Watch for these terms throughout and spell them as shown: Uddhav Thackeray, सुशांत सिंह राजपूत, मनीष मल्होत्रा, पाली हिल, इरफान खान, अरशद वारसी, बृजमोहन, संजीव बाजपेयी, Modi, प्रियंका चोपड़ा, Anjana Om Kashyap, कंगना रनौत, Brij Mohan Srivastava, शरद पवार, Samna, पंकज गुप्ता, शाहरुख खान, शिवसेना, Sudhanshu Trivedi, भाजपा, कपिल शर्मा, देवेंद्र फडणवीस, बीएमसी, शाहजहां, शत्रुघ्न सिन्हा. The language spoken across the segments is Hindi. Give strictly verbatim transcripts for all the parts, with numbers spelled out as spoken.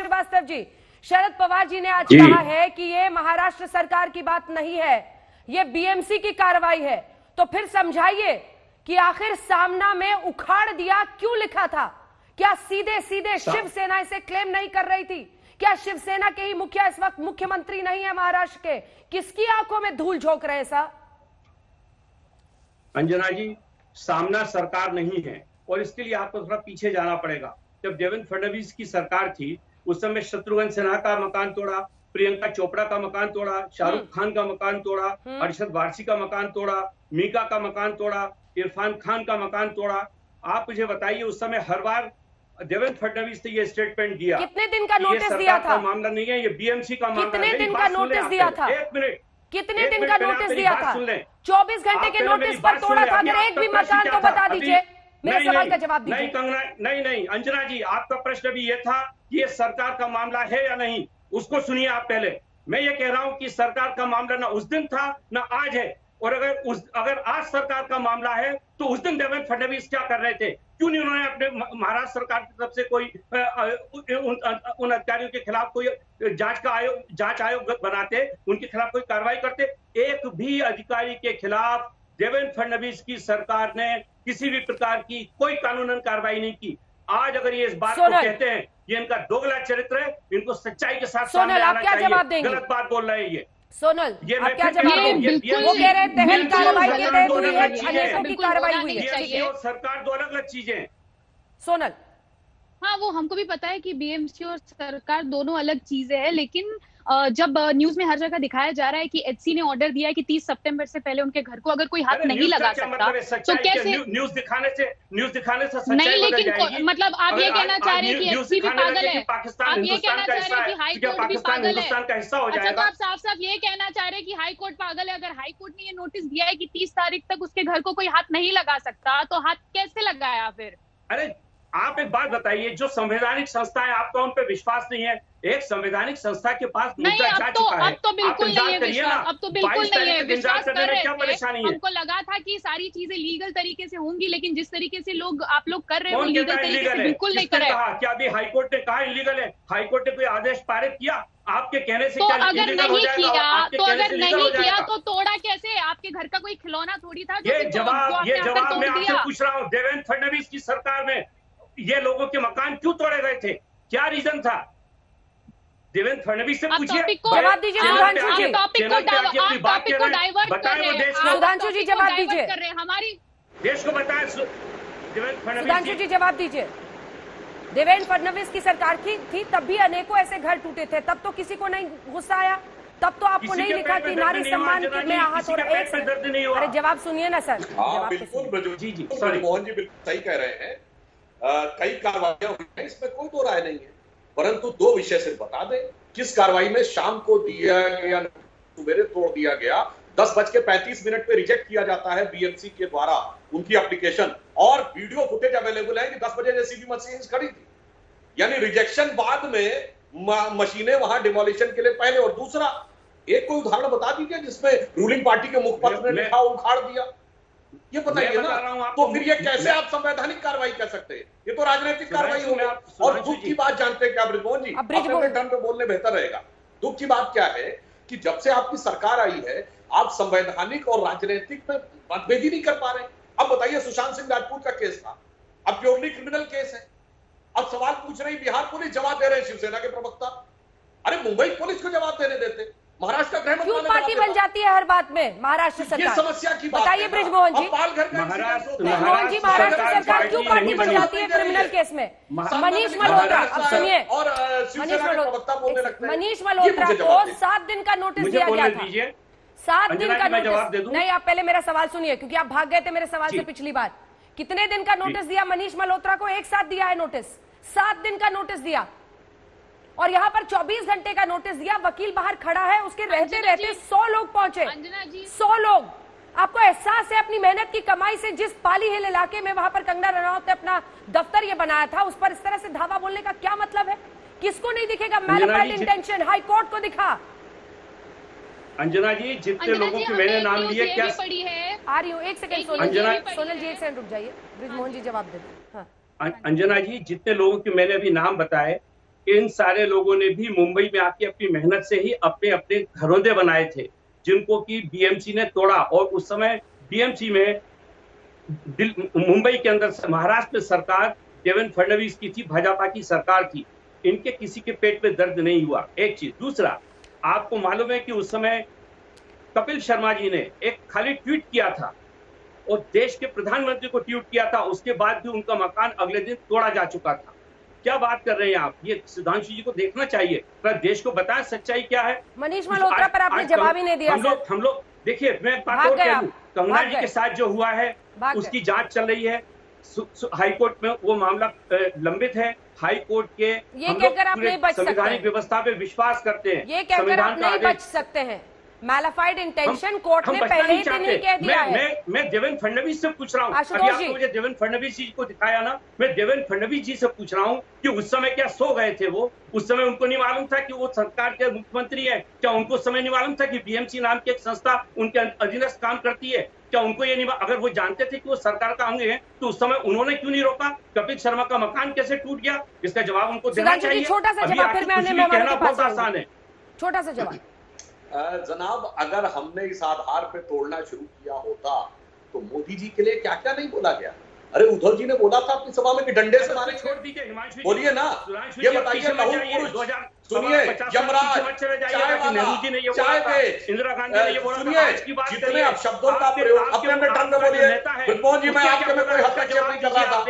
श्रीवास्तव जी, शरद पवार जी ने आज जी. कहा है कि ये महाराष्ट्र सरकार की बात नहीं है, ये बीएमसी की कार्रवाई है, तो फिर समझाइए कि आखिर सामना में उखाड़ दिया क्यों लिखा था? क्या सीधे सीधे शिवसेना इसे क्लेम नहीं कर रही थी? क्या शिवसेना के ही मुखिया इस वक्त मुख्यमंत्री नहीं है महाराष्ट्र के? किसकी आंखों में धूल झोंक रहे साहब? अंजना जी, सामना सरकार नहीं है और इसके लिए आपको थोड़ा पीछे जाना पड़ेगा। जब देवेंद्र फडणवीस की सरकार थी उस समय शत्रुघ्न सिन्हा का मकान तोड़ा, प्रियंका चोपड़ा का मकान तोड़ा, शाहरुख खान का मकान तोड़ा, अरशद वारसी का मकान तोड़ा, मीका का मकान तोड़ा, इरफान खान का मकान तोड़ा। आप मुझे बताइए उस समय हर बार देवेंद्र फडणवीस ने ये स्टेटमेंट दिया, कितने दिन का नोटिस दिया था? मामला नहीं है, ये बीएमसी का मामला। कितने दिन का नोटिस दिया था? एक मिनट, कितने दिन का नोटिस दिया था? चौबीस घंटे के नोटिस पर तोड़ा था, अगर एक भी मकान तो बता दीजिए। मेरे सवाल का जवाब दीजिए। नहीं कंगना, नहीं नहीं अंजना जी, आपका प्रश्न भी ये था कि ये सरकार का मामला है या नहीं, उसको सुनिए आप पहले। मैं ये कह रहा हूँ कि सरकार का मामला ना उस दिन था ना आज है, और अगर उस अगर आज सरकार का मामला है तो उस दिन देवेंद्र फडणवीस क्या कर रहे थे? क्यों नहीं उन्होंने अपने महाराष्ट्र सरकार की तरफ से कोई उन अधिकारियों के खिलाफ कोई जांच का आयोग जांच आयोग बनाते, उनके खिलाफ कोई कार्रवाई करते? एक भी अधिकारी के खिलाफ देवेंद्र फडणवीस की सरकार ने किसी भी प्रकार की कोई कानूनन कार्रवाई नहीं की। आज अगर ये इस बात को कहते हैं, ये इनका दोगला चरित्र है, इनको सच्चाई के साथ सामने आना चाहिए। गलत बात बोल रहे हैं ये। सोनल, आप क्या जवाब देंगे? वो कह रहे हैं तहल कार्रवाई के तहत हुई है, अनेकों की कार्रवाई हुई है। सरकार दो अलग अलग चीजें हैं सोनल। हाँ, वो हमको भी पता है कि बीएमसी और सरकार दोनों अलग चीजें हैं, लेकिन जब न्यूज में हर जगह दिखाया जा रहा है कि एचसी ने ऑर्डर दिया है कि तीस सितंबर से पहले उनके घर को अगर कोई हाथ नहीं लगा सकता, तो कैसे न्यूज दिखाने से न्यूज दिखाने से नहीं? लेकिन मतलब आप ये कहना चाह रहे हैं कि एचसी भी पागल है, आप ये कहना चाह रहे हैं कि हाई कोर्ट भी पागल है? अच्छा, तो आप साफ साफ ये कहना चाह रहे हैं कि हाई कोर्ट पागल है? अगर हाई कोर्ट ने ये नोटिस दिया है कि तीस तारीख तक उसके घर को कोई हाथ नहीं लगा सकता, तो हाथ कैसे लगाया फिर? अरे आप एक बात बताइए, जो संवैधानिक संस्था है आपका उन पे विश्वास नहीं है? एक संवैधानिक संस्था के पास मुद्दा जा चुका है, अब तो बिल्कुल नहीं है विश्वास, अब तो बिल्कुल नहीं है विश्वास। क्या परेशानी है? हमको लगा था कि सारी चीजें लीगल तरीके से होंगी, लेकिन जिस तरीके से लोग आप लोग कर रहे हो लीगल तरीके से बिल्कुल नहीं कर रहे हैं। क्या अभी हाईकोर्ट ने कहा इलीगल है? हाईकोर्ट ने कोई आदेश पारित किया आपके कहने से? तो अगर नहीं किया तो अगर नहीं किया तो तोड़ा कैसे? आपके घर का कोई खिलौना थोड़ी था? ये जवाब ये जवाब मैं आपसे पूछ रहा हूँ, देवेंद्र फडणवीस की सरकार में ये लोगों के मकान क्यों तोड़े गए थे? क्या रीजन था? देवेंद्र फडणवीस से पूछिए, जवाब दीजिए। सुधांशु जी, टॉपिक को टॉपिक को डाइवर्ट कर रहे हैं। सुधांशु जी जवाब दीजिए, हमारी देश को बताएं। देवेंद्र फडणवीस, सुधांशु जी जवाब दीजिए। देवेंद्र फडणवीस की सरकार की थी तब भी अनेकों ऐसे घर टूटे थे, तब तो किसी को नहीं गुस्सा आया, तब तो आपको नहीं लिखा कि नारी सम्मान में आहत हो रहा है? अरे जवाब सुनिए ना सर। हाँ बिल्कुल जी जी सॉरी मोहन जी बिल्कुल सही कह रहे हैं, कई कार्रवाइयां हुई हैं, इसमें कोई दो राय नहीं है, परंतु दो विषय सिर्फ बता दें। किस कार्रवाई में शाम को दिया गया, सुबह तोड़ दिया गया, दस बज के पैंतीस मिनट पे रिजेक्ट किया जाता है बीएमसी के द्वारा उनकी एप्लीकेशन, और वीडियो फुटेज अवेलेबल है कि दस बजे जैसी भी मशीन खड़ी थी, यानी रिजेक्शन बाद में मशीनें वहां डिमोलिशन के लिए पहले। और दूसरा एक कोई उदाहरण बता दीजिए जिसमें रूलिंग पार्टी के मुखपत्र ने लिखा उखाड़ दिया, ये बताइए ना, तो फिर ये कैसे आप संवैधानिक कार्रवाई कर सकते हैं? ये तो राजनीतिक कार्रवाई हो गया। और दुख की बात जानते हैं क्या ब्रिज मोहन जी? अपने ढंग पे बोलने बेहतर रहेगा। दुख की बात क्या है कि जब से आपकी सरकार आई है आप संवैधानिक और राजनीतिक में मतभेद ही नहीं कर पा रहे। अब बताइए, सुशांत सिंह राजपूत का केस था, अब प्योरली क्रिमिनल केस है, अब सवाल पूछ रही बिहार पुलिस, जवाब दे रहे हैं शिवसेना के प्रवक्ता। अरे मुंबई पुलिस को जवाब देने देते, महाराष्ट्र का क्यों पार्टी बन जाती है हर बात में महाराष्ट्र सरकार? समस्या की बात बताइए ब्रिज मोहन जी। ब्रिज मोहन जी, महाराष्ट्र सरकार क्यों पार्टी बन जाती है क्रिमिनल केस में? मनीष मल्होत्रा, अब सुनिए, मनीष मल्होत्रा मनीष मल्होत्रा को सात दिन का नोटिस दिया गया था, सात दिन का नोटिस। नहीं, आप पहले मेरा सवाल सुनिए क्योंकि आप भाग गए थे मेरे सवाल से पिछली बार। कितने दिन का नोटिस दिया मनीष मल्होत्रा को? एक साथ दिया है नोटिस, सात दिन का नोटिस दिया, और यहाँ पर चौबीस घंटे का नोटिस दिया। वकील बाहर खड़ा है, उसके रहते रहते सौ लोग पहुंचे, सौ लोग। आपको एहसास है अपनी मेहनत की कमाई से जिस पाली हिल इलाके में वहां पर कंगना रनौत ने अपना दफ्तर ये बनाया था, उस पर इस तरह से धावा बोलने का क्या मतलब है? किसको नहीं दिखेगा मैलिफाइड इंटेंशन? हाई कोर्ट को दिखा। अंजना जी, जितने लोगों के मैंने नाम लिए, क्या पड़ी है? आ रही हूँ, एक सेकेंड सोनल जी, एक सेकेंड रुक जाइए, ब्रिज मोहन जी जवाब दे। अंजना जी, जितने लोगों के मैंने अभी नाम बताए इन सारे लोगों ने भी मुंबई में आके अपनी मेहनत से ही अपने अपने घरौंदे बनाए थे, जिनको कि बीएमसी ने तोड़ा। और उस समय बीएमसी में मुंबई के अंदर महाराष्ट्र में सरकार देवेंद्र फडणवीस की थी, भाजपा की सरकार थी। इनके किसी के पेट में दर्द नहीं हुआ, एक चीज। दूसरा, आपको मालूम है कि उस समय कपिल शर्मा जी ने एक खाली ट्वीट किया था और देश के प्रधानमंत्री को ट्वीट किया था, उसके बाद भी उनका मकान अगले दिन तोड़ा जा चुका था। क्या बात कर रहे हैं आप? ये सुधांशु जी को देखना चाहिए, पर देश को बताएं सच्चाई क्या है। मनीष मल्होत्रा पर आपने जवाब ही नहीं दिया। हम लोग हम लोग देखिए, मैं बात और कह दूं, कंगना जी के साथ जो हुआ है उसकी जांच चल रही है। हाईकोर्ट में वो मामला लंबित है। हाईकोर्ट के ये कहकर आप नहीं बच सकते, संवैधानिक व्यवस्था पे विश्वास करते हैं, ये कहकर आप नहीं बच सकते हैं। मैलिफाइड इंटेंशन कोर्ट ने पहले ही दिन ही कह दिया है। मैं मैं देवेंद्र फडणवीस से पूछ रहा हूँ, अभी आपको मुझे देवेंद्र फडणवीस जी को दिखाया ना, मैं देवेंद्र फडणवीस जी से पूछ रहा हूँ कि उस समय क्या सो गए थे वो? उस समय उनको नहीं मालूम था कि वो सरकार के मुख्यमंत्री है? क्या उनको उस समय नहीं मालूम था कि बीएमसी नाम की एक संस्था उनके अधीनस्थ काम करती है? क्या उनको ये नहीं, अगर वो जानते थे कि वो सरकार का अंग है तो उस समय उन्होंने क्यों नहीं रोका? कपिल शर्मा का मकान कैसे टूट गया? इसका जवाब उनको देना चाहिए। छोटा सा जवाब, कहना बहुत आसान है, छोटा सा जवाब। जनाब, अगर हमने इस आधार पे तोड़ना शुरू किया होता तो मोदी जी के लिए क्या क्या नहीं बोला गया। अरे उद्धव जी ने बोला था अपनी सभा में कि डंडे से मारे, छोड़ दी हिमांशु, बोलिए ना। ये बताइए, सुनिए, यमराज, नेहरू जी ने ये बोला था, इंदिरा गांधी ने ये बोला था। जितने आप शब्दों का प्रयोग अपने अपने टर्म में बोलिए। ब्रिजमोहन जी, मैं आपके में कोई हस्तक्षेप नहीं कर रहा था।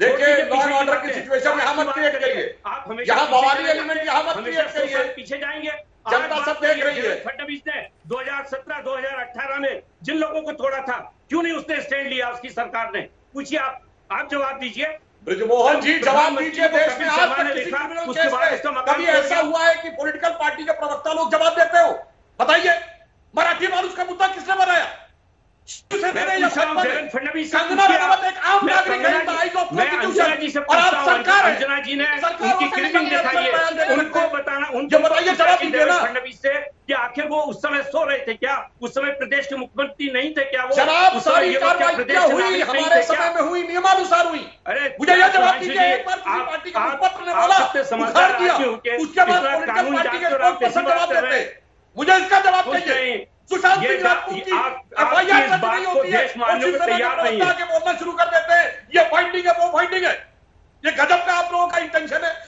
देखिए, लॉ एंड ऑर्डर की सिचुएशन में यहाँ मत क्रिएट करिए, आप हमेशा यहाँ बवाली एलिमेंट यहाँ मत क्रिएट करिए, पीछे जाएंगे। जनता सब देख रही है। फडणवीस ने दो हज़ार सत्रह दो हज़ार अठारह में जिन लोगों को तोड़ा था, क्यों नहीं उसने स्टैंड लिया उसकी सरकार ने? पूछिए आप, आप जवाब दीजिए। बृजमोहन जी, जवाब दीजिए। देश में आज तक किसी क्रिमिनल केस में कभी ऐसा हुआ है कि पॉलिटिकल पार्टी के प्रवक्ता लोग जवाब देते हो? बताइए, मराठी माणूस का मुद्दा किसने बनाया? फडणवीस, कंगना रनौत एक आम नागरिक है, और आप सरकार है। अंजना जी ने उनकी क्लिपिंग दिखाई है, उनको बताना, उनको बताइए, जवाब दीजिए ना फडणवीस से कि आखिर वो उस समय सो रहे थे क्या? उस समय प्रदेश के मुख्यमंत्री नहीं थे क्या वो? जनाब, सारी कार्रवाई क्या हुई हमारे समय में हुई, नियमानुसार हुई। अरे मुझे ये जवाब दीजिए, एक बार पार्टी का पत्र ने बोला, उखाड़ दिया, उसके बाद पॉलिटिकल पार्टी के लोग कैसे जवाब देते? मुझे इसका जवाब दीजिए। सुशांत सिंह राजपूत की एफ आई आर दर्ज नहीं होती है, उसी समय बोलना शुरू कर देते हैं, ये फाइंडिंग है, वो फाइंडिंग है। ये गजब का आप लोगों का इंटेंशन है।